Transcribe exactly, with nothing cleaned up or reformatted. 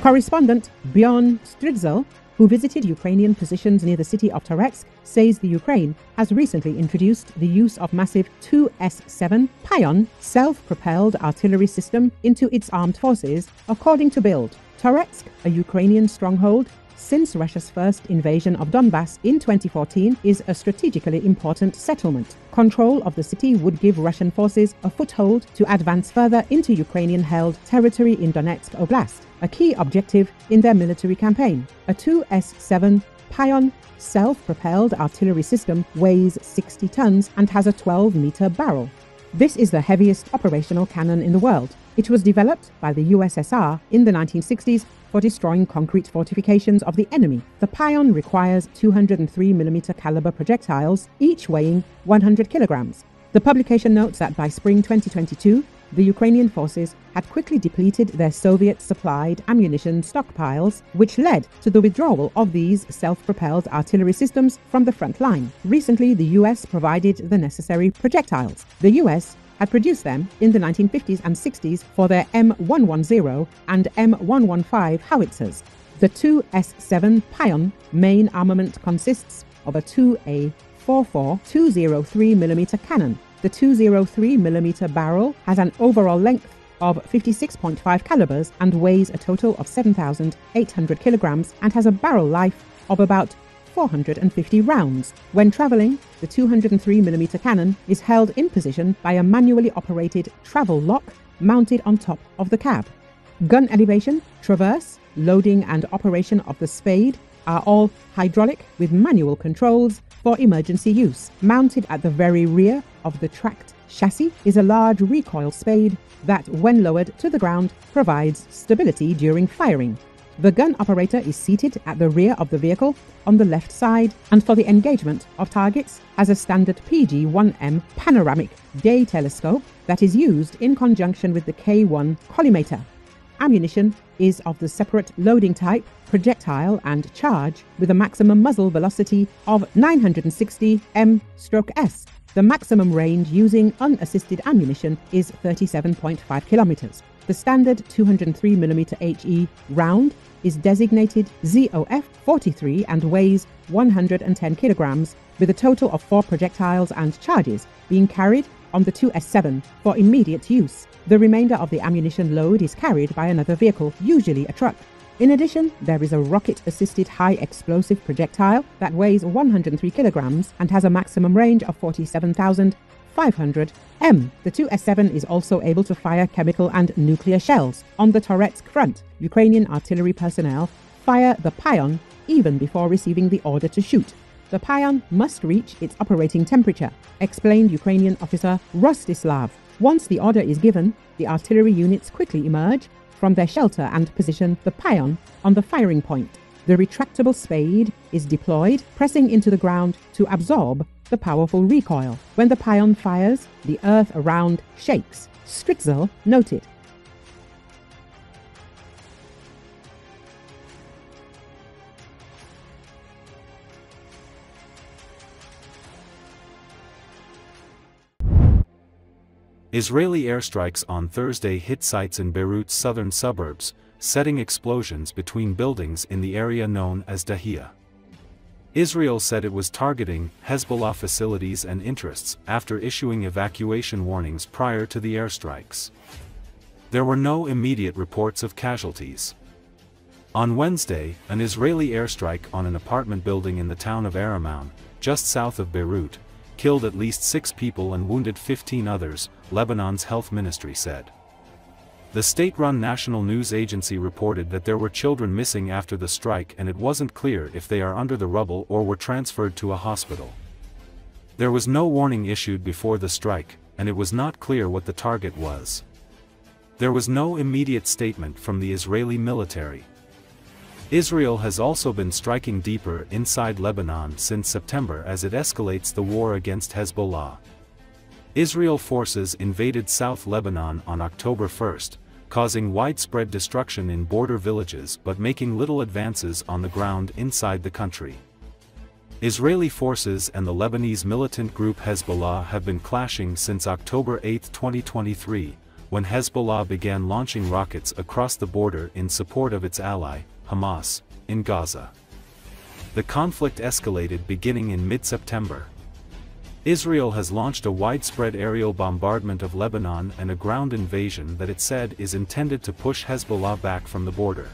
Correspondent Björn Stritzel, who visited Ukrainian positions near the city of Toretsk, says the Ukraine has recently introduced the use of massive two S seven Pion self-propelled artillery system into its armed forces, according to BILD. Toretsk, a Ukrainian stronghold since Russia's first invasion of Donbas in twenty fourteen, is a strategically important settlement. Control of the city would give Russian forces a foothold to advance further into Ukrainian-held territory in Donetsk Oblast, a key objective in their military campaign. A two S seven Pion self-propelled artillery system weighs sixty tons and has a twelve meter barrel. This is the heaviest operational cannon in the world. It was developed by the U S S R in the nineteen sixties for destroying concrete fortifications of the enemy. The Pion requires two hundred three millimeter caliber projectiles, each weighing one hundred kilograms. The publication notes that by spring twenty twenty-two, the Ukrainian forces had quickly depleted their Soviet-supplied ammunition stockpiles, which led to the withdrawal of these self-propelled artillery systems from the front line. Recently, the U S provided the necessary projectiles. The U S had produced them in the nineteen fifties and sixties for their M one ten and M one fifteen howitzers. The two S seven Pion main armament consists of a two A forty-four two hundred three millimeter cannon. The two hundred three millimeter barrel has an overall length of fifty-six point five calibers and weighs a total of seven thousand eight hundred kilograms and has a barrel life of about four hundred fifty rounds. When traveling, the two hundred three millimeter cannon is held in position by a manually operated travel lock mounted on top of the cab. Gun elevation, traverse, loading and operation of the spade are all hydraulic with manual controls for emergency use. Mounted at the very rear of the tracked chassis is a large recoil spade that, when lowered to the ground, provides stability during firing. The gun operator is seated at the rear of the vehicle on the left side, and for the engagement of targets has a standard P G one M panoramic day telescope that is used in conjunction with the K one collimator. Ammunition is of the separate loading type, projectile and charge, with a maximum muzzle velocity of nine hundred sixty meters per second. The maximum range using unassisted ammunition is thirty-seven point five kilometers. The standard two hundred three millimeter H E round is designated Z O F forty-three and weighs one hundred ten kilograms, with a total of four projectiles and charges being carried on the two S seven for immediate use. The remainder of the ammunition load is carried by another vehicle, usually a truck. In addition, there is a rocket-assisted high-explosive projectile that weighs one hundred three kilograms and has a maximum range of forty-seven thousand five hundred meters. The two S seven is also able to fire chemical and nuclear shells. On the Toretsk front, Ukrainian artillery personnel fire the Pion even before receiving the order to shoot. The Pion must reach its operating temperature, explained Ukrainian officer Rostislav. Once the order is given, the artillery units quickly emerge from their shelter and position the Pion on the firing point. The retractable spade is deployed, pressing into the ground to absorb the powerful recoil. When the Pion fires, the earth around shakes, Stritzel noted. Israeli airstrikes on Thursday hit sites in Beirut's southern suburbs, setting explosions between buildings in the area known as Dahiya. Israel said it was targeting Hezbollah facilities and interests after issuing evacuation warnings prior to the airstrikes. There were no immediate reports of casualties. On Wednesday, an Israeli airstrike on an apartment building in the town of Aramoun, just south of Beirut, killed at least six people and wounded fifteen others, Lebanon's health ministry said. The state-run national news agency reported that there were children missing after the strike and it wasn't clear if they are under the rubble or were transferred to a hospital. There was no warning issued before the strike, and it was not clear what the target was. There was no immediate statement from the Israeli military. Israel has also been striking deeper inside Lebanon since September as it escalates the war against Hezbollah. Israel forces invaded South Lebanon on October first, causing widespread destruction in border villages but making little advances on the ground inside the country. Israeli forces and the Lebanese militant group Hezbollah have been clashing since October eighth, twenty twenty-three, when Hezbollah began launching rockets across the border in support of its ally, Hamas, in Gaza. The conflict escalated beginning in mid-September. Israel has launched a widespread aerial bombardment of Lebanon and a ground invasion that it said is intended to push Hezbollah back from the border.